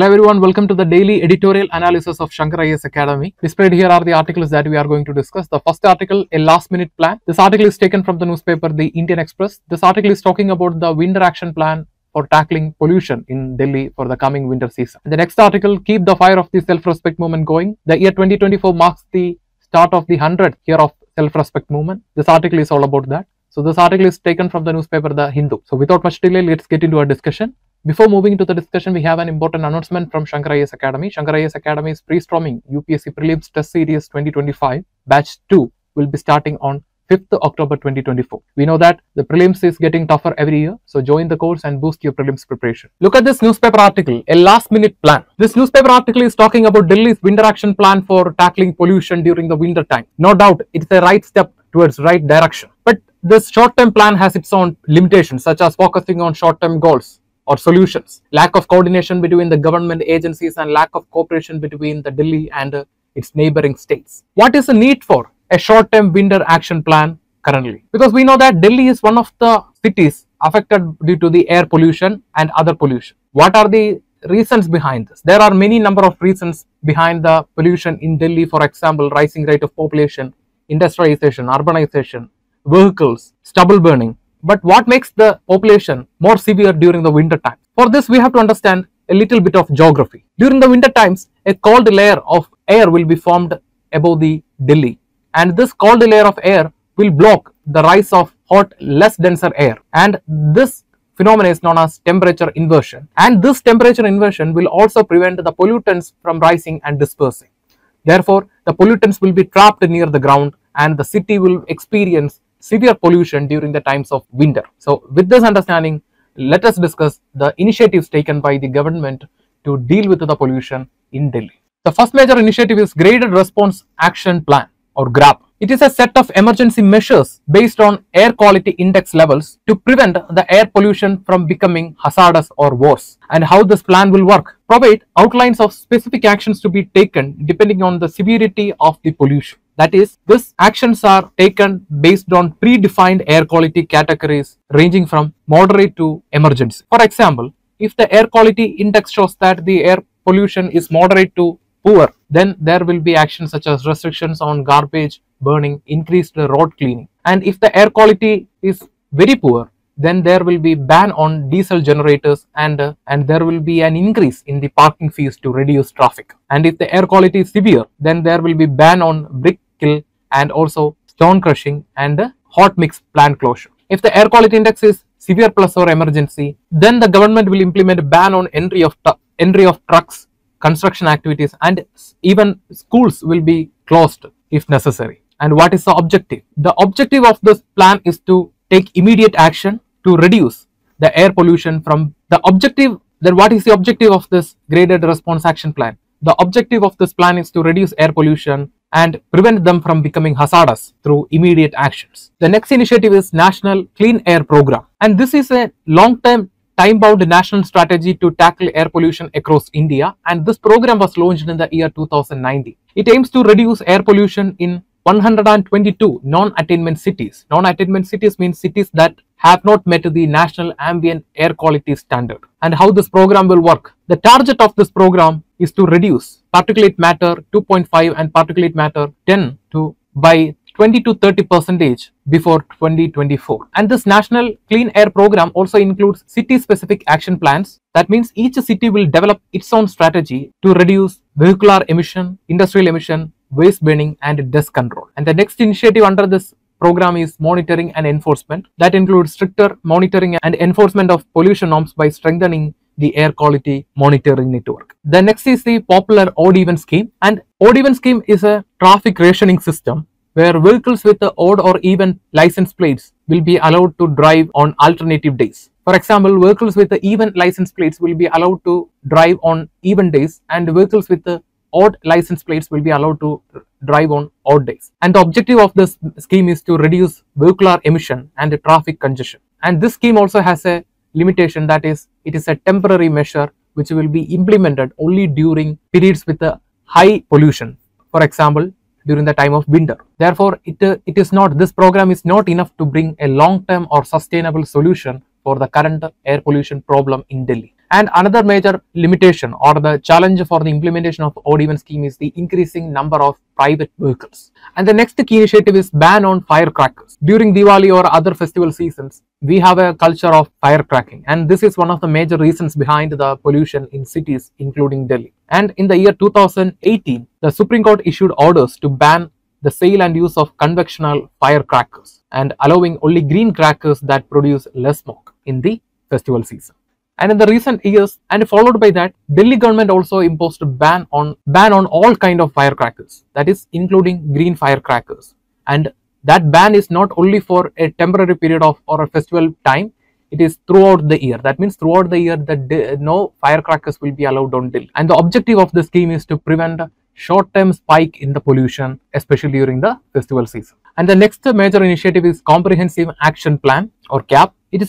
Hello everyone, welcome to the daily editorial analysis of Shankar IAS Academy. Displayed here are the articles that we are going to discuss. The first article, a last minute plan. This article is taken from the newspaper The Indian Express. This article is talking about the winter action plan for tackling pollution in Delhi for the coming winter season. The next article, keep the fire of the self-respect movement going. The year 2024 marks the start of the 100th year of self-respect movement. This article is all about that. So this article is taken from the newspaper The Hindu. So without much delay, let's get into our discussion. Before moving into the discussion, we have an important announcement from Shankar IAS Academy. Shankar IAS Academy is pre-storming UPSC Prelims Test Series 2025. Batch 2 will be starting on 5th October 2024. We know that the prelims is getting tougher every year. So join the course and boost your prelims preparation. Look at this newspaper article, a last minute plan. This newspaper article is talking about Delhi's winter action plan for tackling pollution during the winter time. No doubt, it's the right step towards right direction. But this short-term plan has its own limitations, such as focusing on short-term goals or solutions, lack of coordination between the government agencies, and lack of cooperation between the Delhi and its neighboring states. What is the need for a short-term winter action plan currently? Because we know that Delhi is one of the cities affected due to the air pollution and other pollution. What are the reasons behind this? There are many number of reasons behind the pollution in Delhi. For example, rising rate of population, industrialization, urbanization, vehicles, stubble burning. But what makes the population more severe during the winter time? For this, we have to understand a little bit of geography. During the winter times, a cold layer of air will be formed above the Delhi. And this cold layer of air will block the rise of hot, less denser air. And this phenomenon is known as temperature inversion. And this temperature inversion will also prevent the pollutants from rising and dispersing. Therefore, the pollutants will be trapped near the ground and the city will experience severe pollution during the times of winter. So with this understanding, let us discuss the initiatives taken by the government to deal with the pollution in Delhi. The first major initiative is Graded Response Action Plan or GRAP. It is a set of emergency measures based on air quality index levels to prevent the air pollution from becoming hazardous or worse. And how this plan will work? Provide outlines of specific actions to be taken depending on the severity of the pollution. That is, these actions are taken based on predefined air quality categories ranging from moderate to emergency. For example, if the air quality index shows that the air pollution is moderate to poor, then there will be actions such as restrictions on garbage burning, increased road cleaning. And if the air quality is very poor, then there will be ban on diesel generators and there will be an increase in the parking fees to reduce traffic. And if the air quality is severe, then there will be ban on brick kill and also stone crushing and hot mix plant closure. If the air quality index is severe plus or emergency, then the government will implement a ban on entry of trucks, construction activities, and even schools will be closed if necessary. And what is the objective? The objective of this plan is to take immediate action to reduce the air pollution from the objective. Then what is the objective of this Graded Response Action Plan? The objective of this plan is to reduce air pollution and prevent them from becoming hazardous through immediate actions. The next initiative is National Clean Air Program, and this is a long-term, time-bound national strategy to tackle air pollution across India, and this program was launched in the year 2019. It aims to reduce air pollution in 122 non-attainment cities. Non-attainment cities means cities that have not met the National Ambient Air Quality Standard. And how this program will work? The target of this program is to reduce particulate matter 2.5 and particulate matter 10 by 20 to 30% before 2024. And this National Clean Air Program also includes city-specific action plans. That means each city will develop its own strategy to reduce vehicular emission, industrial emission, waste burning, and dust control. And the next initiative under this program is monitoring and enforcement. That includes stricter monitoring and enforcement of pollution norms by strengthening the air quality monitoring network. The next is the popular odd-even scheme, and odd-even scheme is a traffic rationing system where vehicles with the odd or even license plates will be allowed to drive on alternative days. For example, vehicles with the even license plates will be allowed to drive on even days, and vehicles with the odd license plates will be allowed to drive on odd days. And the objective of this scheme is to reduce vehicular emission and traffic congestion. And this scheme also has a limitation, that is, it is a temporary measure which will be implemented only during periods with a high pollution, for example during the time of winter. Therefore, this program is not enough to bring a long-term or sustainable solution for the current air pollution problem in Delhi. And another major limitation or the challenge for the implementation of OD1 scheme is the increasing number of private vehicles. And the next key initiative is ban on firecrackers. During Diwali or other festival seasons, we have a culture of firecracking, and this is one of the major reasons behind the pollution in cities, including Delhi. And in the year 2018, the Supreme Court issued orders to ban the sale and use of conventional firecrackers and allowing only green crackers that produce less smoke in the festival season. And in the recent years, and followed by that, Delhi government also imposed a ban on all kind of firecrackers, that is including green firecrackers. And that ban is not only for a temporary period of or a festival time, it is throughout the year. That means throughout the year that no firecrackers will be allowed on Delhi. And the objective of the scheme is to prevent short-term spike in the pollution, especially during the festival season. And the next major initiative is Comprehensive Action Plan or CAP. It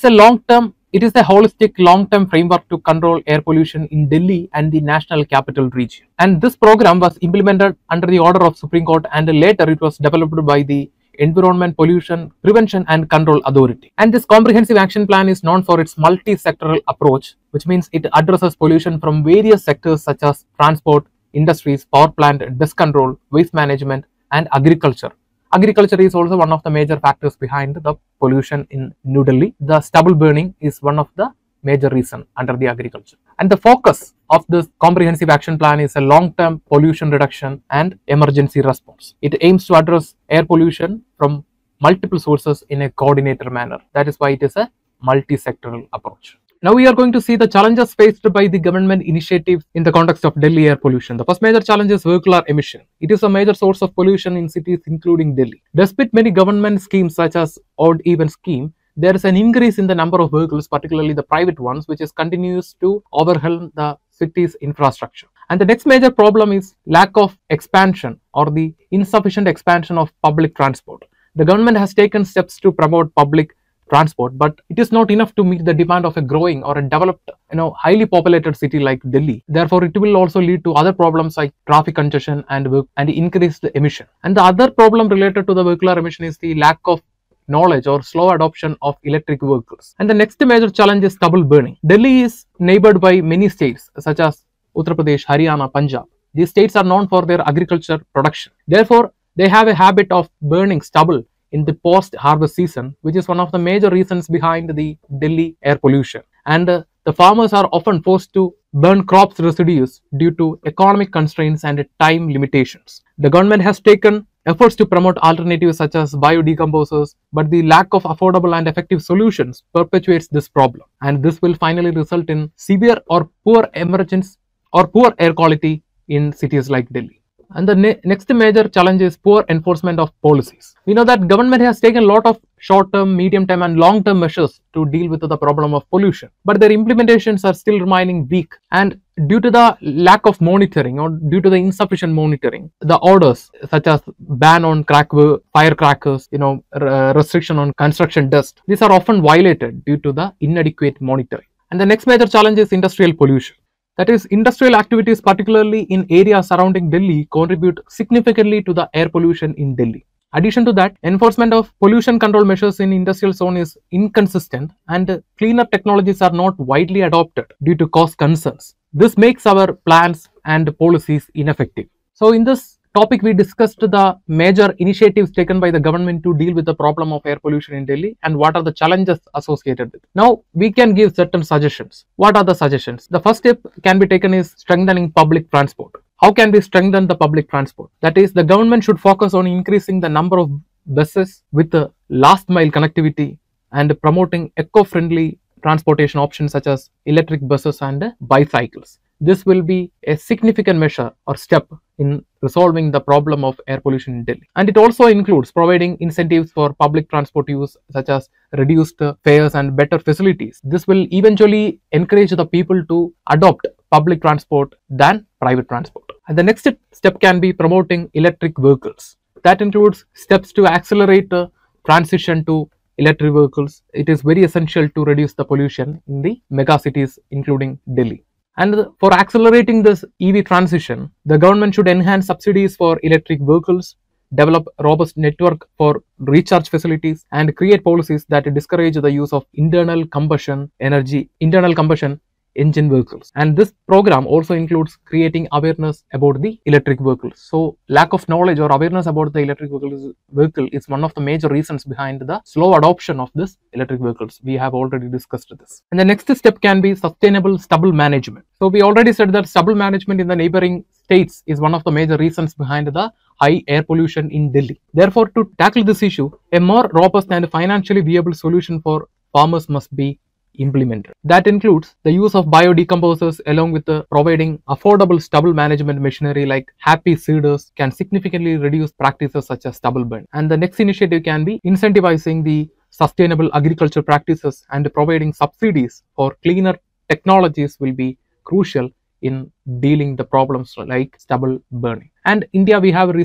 is a holistic long-term framework to control air pollution in Delhi and the National Capital Region. And this program was implemented under the order of Supreme Court, and later it was developed by the Environment Pollution Prevention and Control Authority. And this Comprehensive Action Plan is known for its multi-sectoral approach, which means it addresses pollution from various sectors such as transport, industries, power plant, dust control, waste management, and agriculture. Agriculture is also one of the major factors behind the pollution in New Delhi. The stubble burning is one of the major reason under the agriculture. And the focus of this Comprehensive Action Plan is a long-term pollution reduction and emergency response. It aims to address air pollution from multiple sources in a coordinated manner. That is why it is a multi-sectoral approach. Now we are going to see the challenges faced by the government initiatives in the context of Delhi air pollution. The first major challenge is vehicular emission. It is a major source of pollution in cities including Delhi. Despite many government schemes such as odd-even scheme, there is an increase in the number of vehicles, particularly the private ones, which is continues to overwhelm the city's infrastructure. And the next major problem is lack of expansion or the insufficient expansion of public transport. The government has taken steps to promote public transport, but it is not enough to meet the demand of a growing or a developed, highly populated city like Delhi. Therefore, it will also lead to other problems like traffic congestion and increased emission. And the other problem related to the vehicular emission is the lack of knowledge or slow adoption of electric vehicles. And the next major challenge is stubble burning. Delhi is neighbored by many states such as Uttar Pradesh, Haryana, Punjab. These states are known for their agriculture production. Therefore, they have a habit of burning stubble in the post-harvest season, which is one of the major reasons behind the Delhi air pollution. And the farmers are often forced to burn crops residues due to economic constraints and time limitations. The government has taken efforts to promote alternatives such as biodecomposers, but the lack of affordable and effective solutions perpetuates this problem. And this will finally result in severe or poor emergence or poor air quality in cities like Delhi. And the next major challenge is poor enforcement of policies. We know that government has taken a lot of short-term, medium-term and long-term measures to deal with the problem of pollution, but their implementations are still remaining weak. And due to the lack of monitoring or due to the insufficient monitoring, the orders such as ban on firecrackers, restriction on construction dust, these are often violated due to the inadequate monitoring. And the next major challenge is industrial pollution. That is, industrial activities, particularly in areas surrounding Delhi, contribute significantly to the air pollution in Delhi. Addition to that, enforcement of pollution control measures in industrial zone is inconsistent, and cleaner technologies are not widely adopted due to cost concerns. This makes our plans and policies ineffective. So in this topic, we discussed the major initiatives taken by the government to deal with the problem of air pollution in Delhi and what are the challenges associated with it. Now, we can give certain suggestions. What are the suggestions? The first step can be taken is strengthening public transport. How can we strengthen the public transport? That is, the government should focus on increasing the number of buses with the last mile connectivity and promoting eco-friendly transportation options such as electric buses and bicycles. This will be a significant measure or step in resolving the problem of air pollution in Delhi. And it also includes providing incentives for public transport use such as reduced fares and better facilities. This will eventually encourage the people to adopt public transport than private transport. And the next step can be promoting electric vehicles. That includes steps to accelerate the transition to electric vehicles. It is very essential to reduce the pollution in the mega cities including Delhi. And for accelerating this EV transition, the government should enhance subsidies for electric vehicles, develop a robust network for recharge facilities, and create policies that discourage the use of internal combustion engine vehicles. And this program also includes creating awareness about the electric vehicles. So lack of knowledge or awareness about the electric vehicle is one of the major reasons behind the slow adoption of this electric vehicles. We have already discussed this. And the next step can be sustainable stubble management. So we already said that stubble management in the neighboring states is one of the major reasons behind the high air pollution in Delhi. Therefore, to tackle this issue, a more robust and financially viable solution for farmers must be implemented. That includes the use of biodecomposers, along with providing affordable stubble management machinery like happy seeders can significantly reduce practices such as stubble burn. And the next initiative can be incentivizing the sustainable agriculture practices, and providing subsidies for cleaner technologies will be crucial in dealing the problems like stubble burning. And India, we have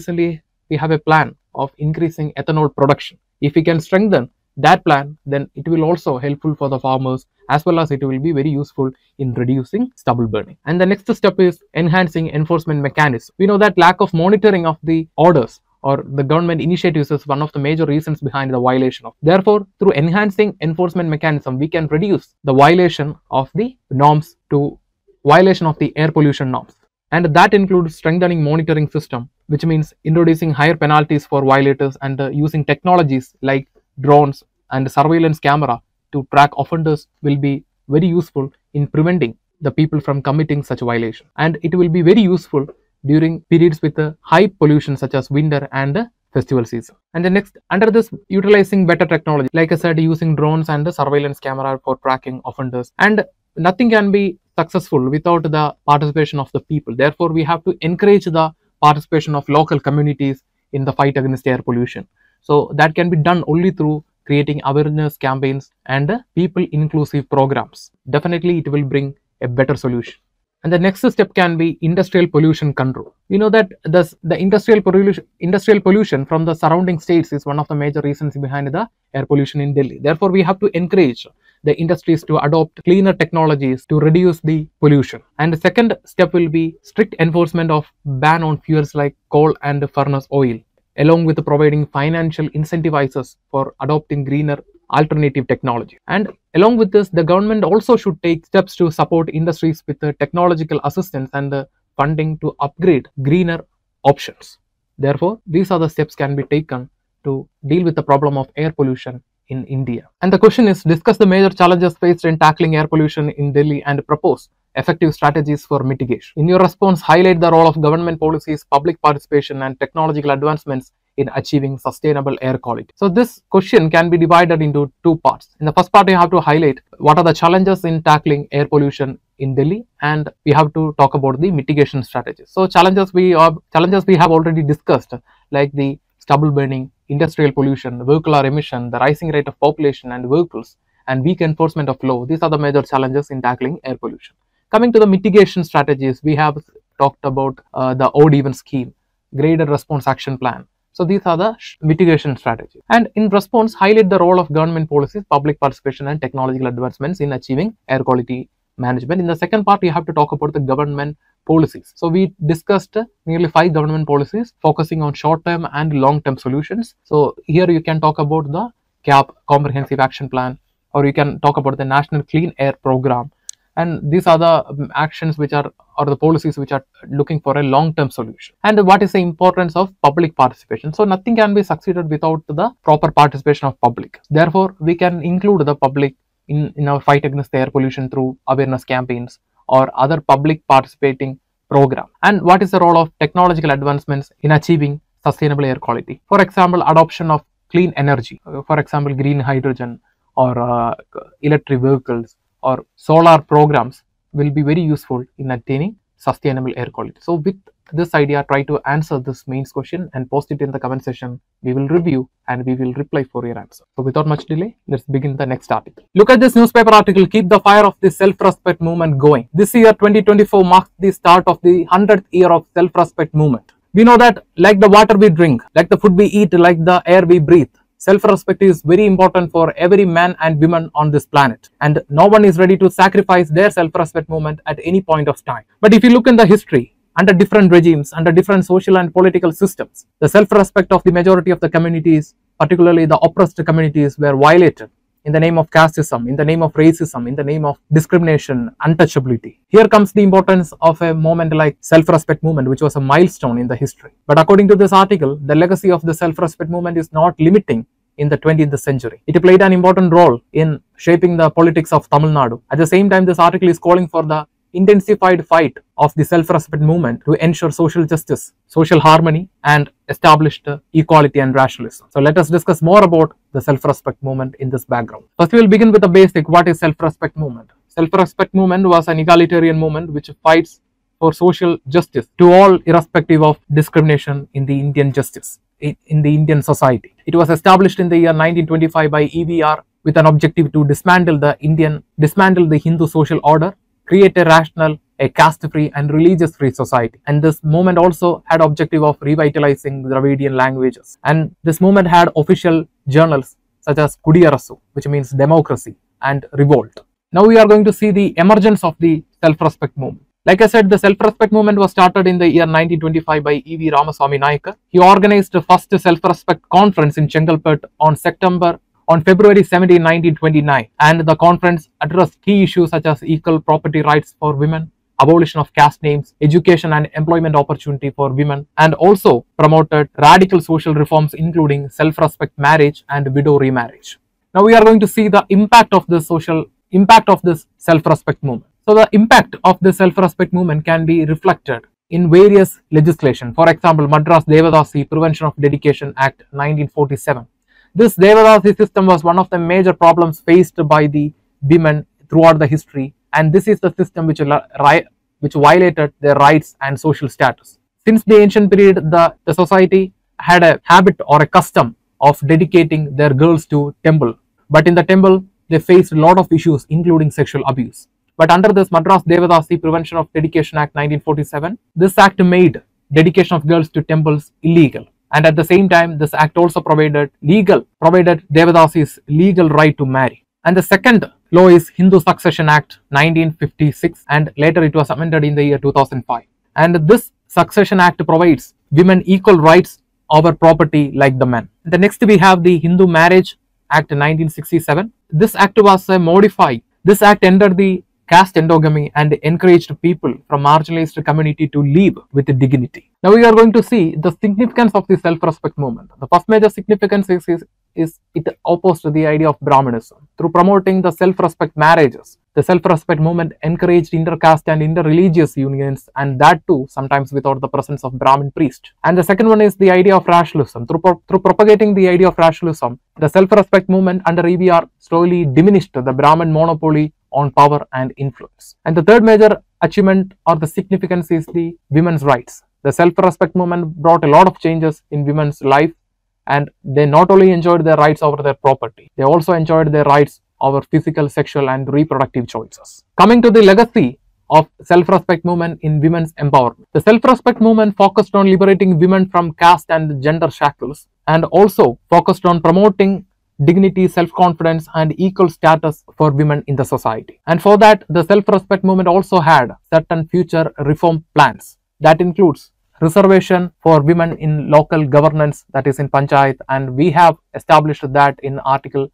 a plan of increasing ethanol production. If we can strengthen that plan, then it will also helpful for the farmers, as well as it will be very useful in reducing stubble burning. And the next step is enhancing enforcement mechanisms. We know that lack of monitoring of the orders or the government initiatives is one of the major reasons behind the violation of. Therefore, through enhancing enforcement mechanism, we can reduce the violation of the norms to violation of the air pollution norms. And that includes strengthening monitoring system, which means introducing higher penalties for violators, and using technologies like drones and surveillance camera to track offenders will be very useful in preventing the people from committing such violation. And it will be very useful during periods with high pollution such as winter and festival season. And the next, under this, utilizing better technology, like I said, using drones and the surveillance camera for tracking offenders. And nothing can be successful without the participation of the people. Therefore, we have to encourage the participation of local communities in the fight against air pollution. So that can be done only through creating awareness campaigns and people inclusive programs. Definitely it will bring a better solution. And the next step can be industrial pollution control. We know that the industrial pollution from the surrounding states is one of the major reasons behind the air pollution in Delhi. Therefore, we have to encourage the industries to adopt cleaner technologies to reduce the pollution. And the second step will be strict enforcement of ban on fuels like coal and furnace oil, along with providing financial incentivizers for adopting greener alternative technology. And along with this, the government also should take steps to support industries with technological assistance and funding to upgrade greener options. Therefore, these are the steps can be taken to deal with the problem of air pollution in India. And the question is, discuss the major challenges faced in tackling air pollution in Delhi and propose effective strategies for mitigation. In your response, highlight the role of government policies, public participation, and technological advancements in achieving sustainable air quality. So this question can be divided into two parts. In the first part, you have to highlight what are the challenges in tackling air pollution in Delhi, and we have to talk about the mitigation strategies. So challenges we have already discussed, like the stubble burning, industrial pollution, vehicular emission, the rising rate of population and vehicles, and weak enforcement of law. These are the major challenges in tackling air pollution. Coming to the mitigation strategies, we have talked about the odd-even scheme, graded response action plan. So these are the mitigation strategies. And in response, highlight the role of government policies, public participation, and technological advancements in achieving air quality management. In the second part, we have to talk about the government policies. So we discussed nearly 5 government policies focusing on short-term and long-term solutions. So here you can talk about the GRAP, comprehensive action plan, or you can talk about the National Clean Air Program. And these are the actions which are, or the policies which are looking for a long-term solution. And what is the importance of public participation? So nothing can be succeeded without the proper participation of public. Therefore, we can include the public in our fight against air pollution through awareness campaigns or other public participating program. And what is the role of technological advancements in achieving sustainable air quality? For example, adoption of clean energy, for example, green hydrogen or electric vehicles, or solar programs will be very useful in attaining sustainable air quality. So with this idea, try to answer this mains question and post it in the comment section. We will review and we will reply for your answer. So without much delay, let's begin the next article. Look at this newspaper article, keep the fire of the self-respect movement going. This year 2024 marks the start of the 100th year of self-respect movement. We know that like the water we drink, like the food we eat, like the air we breathe, self-respect is very important for every man and woman on this planet, and no one is ready to sacrifice their self-respect movement at any point of time. But if you look in the history, under different regimes, under different social and political systems, the self-respect of the majority of the communities, particularly the oppressed communities, were violated in the name of casteism, in the name of racism, in the name of discrimination, untouchability. Here comes the importance of a moment like self-respect movement, which was a milestone in the history. But according to this article, the legacy of the self-respect movement is not limiting in the 20th century. It played an important role in shaping the politics of Tamil Nadu. At the same time, this article is calling for the intensified fight of the self-respect movement to ensure social justice, social harmony, and established equality and rationalism. So let us discuss more about the self-respect movement in this background. First, we will begin with the basic. What is self-respect movement? Self-respect movement was an egalitarian movement which fights for social justice to all irrespective of discrimination in the Indian justice, in the Indian society. It was established in the year 1925 by EVR with an objective to dismantle the Hindu social order, create a rational, a caste-free and religious-free society. And this movement also had objective of revitalizing Dravidian languages. And this movement had official journals such as Kudiyarasu, which means democracy, and revolt. Now we are going to see the emergence of the self-respect movement. Like I said, the self-respect movement was started in the year 1925 by E.V. Ramasamy Naicker. He organized the first self-respect conference in Chengalpet on February 17, 1929, and the conference addressed key issues such as equal property rights for women, abolition of caste names, education and employment opportunity for women, and also promoted radical social reforms including self-respect marriage and widow remarriage. Now we are going to see the impact of this self-respect movement. So the impact of the self-respect movement can be reflected in various legislation. For example, Madras Devadasi Prevention of Dedication Act 1947. This Devadasi system was one of the major problems faced by the women throughout the history, and this is the system which violated their rights and social status. Since the ancient period, the society had a habit or a custom of dedicating their girls to temple, but in the temple they faced a lot of issues including sexual abuse. But under this Madras Devadasi Prevention of Dedication Act 1947, this act made dedication of girls to temples illegal. And at the same time, this act also provided Devadasi's legal right to marry. And the second law is Hindu Succession Act 1956, and later it was amended in the year 2005. And this Succession Act provides women equal rights over property like the men. The next we have the Hindu Marriage Act 1967. This act was modified. This act ended the caste endogamy and encouraged people from marginalized community to live with dignity. Now we are going to see the significance of the self-respect movement. The first major significance is it opposed to the idea of Brahminism. Through promoting the self-respect marriages, the self-respect movement encouraged inter-caste and inter-religious unions, and that too sometimes without the presence of Brahmin priest. And the second one is the idea of rationalism. Through propagating the idea of rationalism, the self-respect movement under EVR slowly diminished the Brahmin monopoly on power and influence. And the third major achievement or the significance is the women's rights. The self-respect movement brought a lot of changes in women's life, and they not only enjoyed their rights over their property, they also enjoyed their rights over physical, sexual and reproductive choices. Coming to the legacy of self-respect movement in women's empowerment. The self-respect movement focused on liberating women from caste and gender shackles, and also focused on promoting dignity, self-confidence and equal status for women in the society. And for that, the self-respect movement also had certain future reform plans. That includes reservation for women in local governance, that is in panchayat, and we have established that through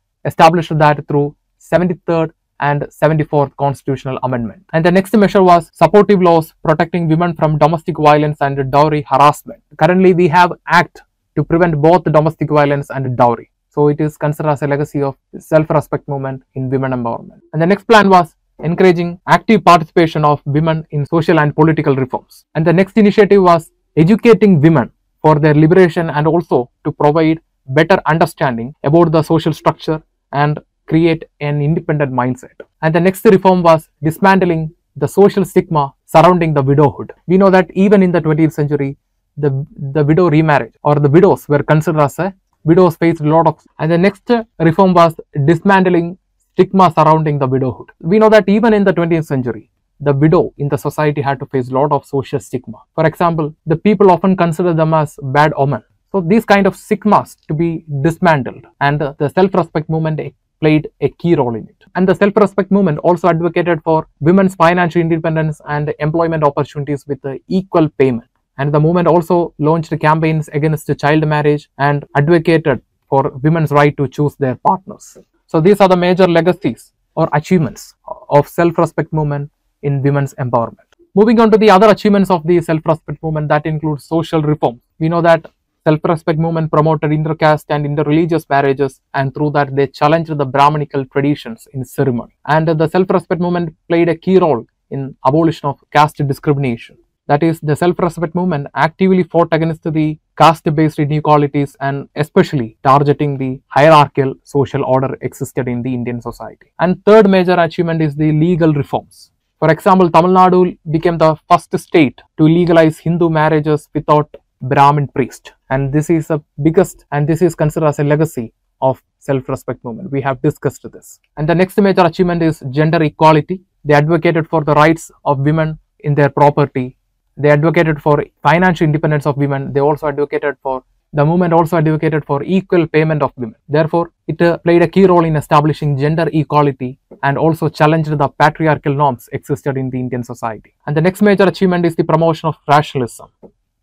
73rd and 74th constitutional amendment. And the next measure was supportive laws protecting women from domestic violence and dowry harassment. Currently we have act to prevent both domestic violence and dowry. So it is considered as a legacy of self-respect movement in women empowerment. And the next plan was encouraging active participation of women in social and political reforms. And the next initiative was educating women for their liberation, and also to provide better understanding about the social structure and create an independent mindset. And the next reform was dismantling the social stigma surrounding the widowhood. We know that even in the 20th century, the widow remarriage or the widows were considered as a widows faced a lot of. And the next reform was dismantling stigma surrounding the widowhood. We know that even in the 20th century, the widow in the society had to face a lot of social stigma. For example, the people often consider them as bad omen. So these kind of stigmas to be dismantled, and the self-respect movement played a key role in it. And the self-respect movement also advocated for women's financial independence and employment opportunities with equal payment. And the movement also launched campaigns against child marriage and advocated for women's right to choose their partners. So these are the major legacies or achievements of self-respect movement in women's empowerment. Moving on to the other achievements of the self-respect movement, that includes social reform. We know that self-respect movement promoted intercaste and interreligious marriages, and through that they challenged the Brahminical traditions in ceremony. And the self-respect movement played a key role in abolition of caste discrimination. That is, the self-respect movement actively fought against the caste-based inequalities and especially targeting the hierarchical social order existed in the Indian society. And third major achievement is the legal reforms. For example, Tamil Nadu became the first state to legalize Hindu marriages without Brahmin priest, and this is the biggest, and this is considered as a legacy of self-respect movement. We have discussed this. And the next major achievement is gender equality. They advocated for the rights of women in their property. They advocated for financial independence of women. They also advocated for, the movement also advocated for equal payment of women. Therefore, it played a key role in establishing gender equality and also challenged the patriarchal norms existed in the Indian society. And the next major achievement is the promotion of rationalism.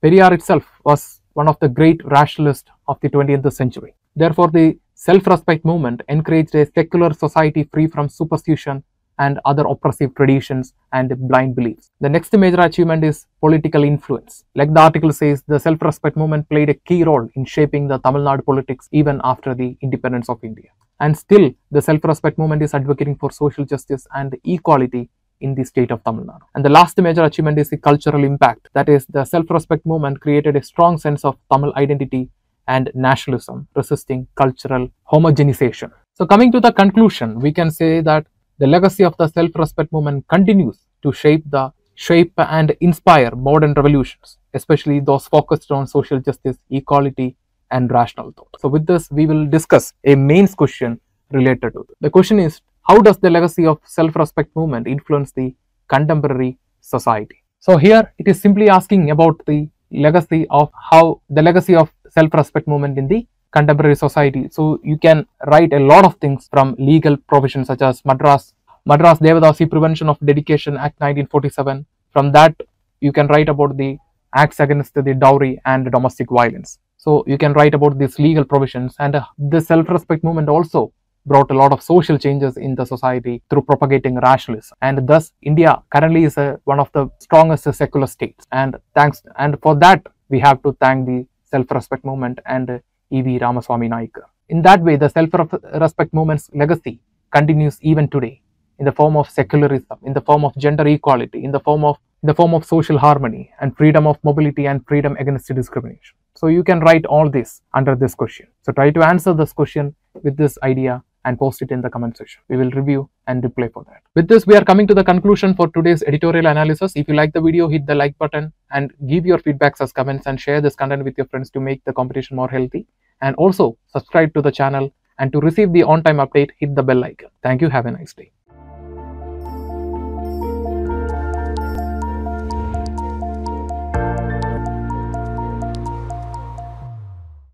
Periyar itself was one of the great rationalists of the 20th century. Therefore, the self-respect movement encouraged a secular society free from superstition and other oppressive traditions and blind beliefs. The next major achievement is political influence. Like the article says, the self-respect movement played a key role in shaping the Tamil Nadu politics even after the independence of India. And still, the self-respect movement is advocating for social justice and equality in the state of Tamil Nadu. And the last major achievement is the cultural impact. That is, the self-respect movement created a strong sense of Tamil identity and nationalism, resisting cultural homogenization. So coming to the conclusion, we can say that the legacy of the self-respect movement continues to shape and inspire modern revolutions, especially those focused on social justice, equality, and rational thought. So with this, we will discuss a mains question related to this. The question is, how does the legacy of self-respect movement influence the contemporary society? So here it is simply asking about the legacy of self-respect movement in the contemporary society. So you can write a lot of things from legal provisions such as Madras Devadasi Prevention of Dedication Act 1947. From that, you can write about the acts against the dowry and domestic violence. So you can write about these legal provisions, and the self-respect movement also brought a lot of social changes in the society through propagating rationalism, and thus India currently is one of the strongest secular states, and for that we have to thank the self-respect movement and E.V. Ramasamy Naicker. In that way, the self-respect movement's legacy continues even today in the form of secularism, in the form of gender equality, in the form of social harmony and freedom of mobility and freedom against discrimination. So you can write all this under this question. So try to answer this question with this idea and post it in the comment section. We will review and reply for that. With this, we are coming to the conclusion for today's editorial analysis. If you like the video, hit the like button and give your feedbacks as comments, and share this content with your friends to make the competition more healthy. And also subscribe to the channel, and to receive the on-time update, hit the bell icon. Thank you. Have a nice day.